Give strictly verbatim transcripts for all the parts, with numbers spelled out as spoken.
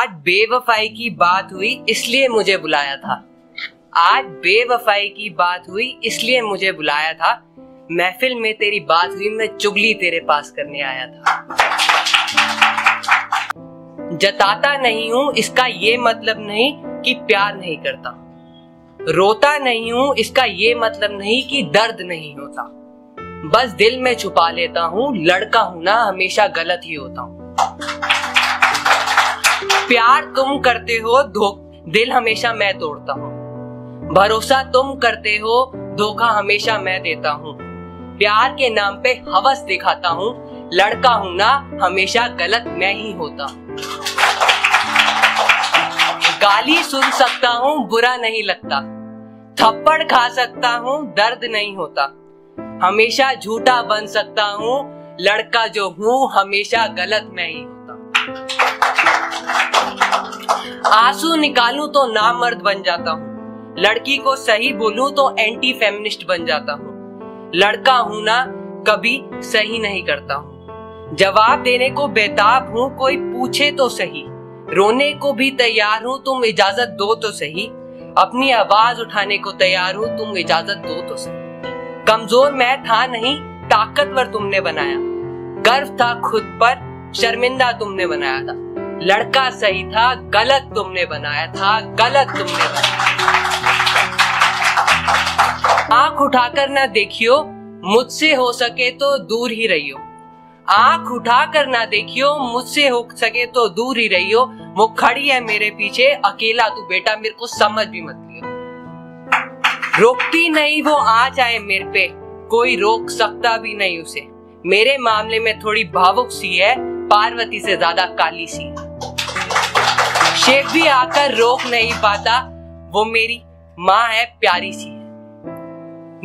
आज बेवफाई की बात हुई इसलिए मुझे बुलाया था, आज बेवफाई की बात हुई इसलिए मुझे बुलाया था, महफिल में तेरी बात हुई मैं चुगली तेरे पास करने आया था। जताता नहीं हूँ इसका ये मतलब नहीं कि प्यार नहीं करता, रोता नहीं हूँ इसका ये मतलब नहीं कि दर्द नहीं होता, बस दिल में छुपा लेता हूँ, लड़का हूँ ना हमेशा गलत ही होता हूँ। प्यार तुम करते हो दिल हमेशा मैं तोड़ता हूँ, भरोसा तुम करते हो धोखा हमेशा मैं देता हूँ, प्यार के नाम पे हवस दिखाता हूँ, लड़का हूँ ना हमेशा गलत मैं ही होता हूँ। गाली सुन सकता हूँ बुरा नहीं लगता, थप्पड़ खा सकता हूँ दर्द नहीं होता, हमेशा झूठा बन सकता हूँ, लड़का जो हूँ हमेशा गलत मैं ही होता। आंसू निकालूं तो नामर्द बन जाता हूँ, लड़की को सही बोलूं तो एंटी फेमिनिस्ट बन जाता हूँ, लड़का हूँ ना कभी सही नहीं करता हूँ, जवाब देने को बेताब हूँ कोई पूछे तो सही, रोने को भी तैयार हूँ तुम इजाजत दो तो सही, अपनी आवाज उठाने को तैयार हूँ तुम इजाजत दो तो सही, कमजोर मैं था नहीं ताकतवर तुमने बनाया, गर्व था खुद पर शर्मिंदा तुमने बनाया था, लड़का सही था गलत तुमने बनाया था, गलत तुमने बनाया। आंख उठाकर ना देखियो मुझसे हो सके तो दूर ही रहियो, आंख उठाकर ना देखियो मुझसे हो सके तो दूर ही रहियो, वो खड़ी है मेरे पीछे अकेला तू बेटा मेरे को समझ भी मत लियो, रोकती नहीं वो आ जाए मेरे पे कोई रोक सकता भी नहीं उसे, मेरे मामले में थोड़ी भावुक सी है पार्वती से ज्यादा काली सी, शेर भी आकर रोक नहीं पाता वो मेरी माँ है प्यारी सी,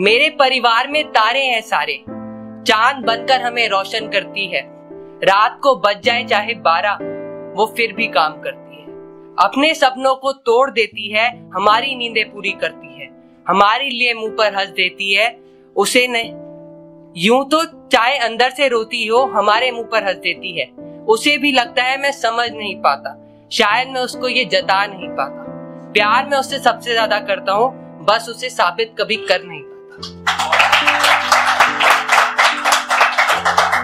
मेरे परिवार में तारे हैं सारे चांद बनकर हमें रोशन करती है, रात को बज जाए चाहे बारह वो फिर भी काम करती है, अपने सपनों को तोड़ देती है हमारी नींदें पूरी करती है, हमारे लिए मुंह पर हंस देती है उसे नहीं यूं तो चाहे अंदर से रोती हो हमारे मुंह पर हंस देती है, उसे भी लगता है मैं समझ नहीं पाता, शायद मैं उसको ये जता नहीं पाता, प्यार मैं उससे सबसे ज्यादा करता हूँ बस उसे साबित कभी कर नहीं पाता।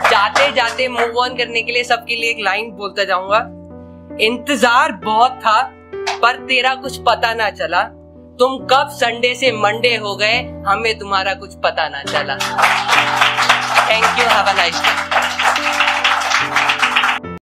जाते जाते मूव ऑन करने के लिए सबके लिए एक लाइन बोलता जाऊंगा, इंतजार बहुत था पर तेरा कुछ पता ना चला, तुम कब संडे से मंडे हो गए हमें तुम्हारा कुछ पता ना चला। Thank you, have a nice day.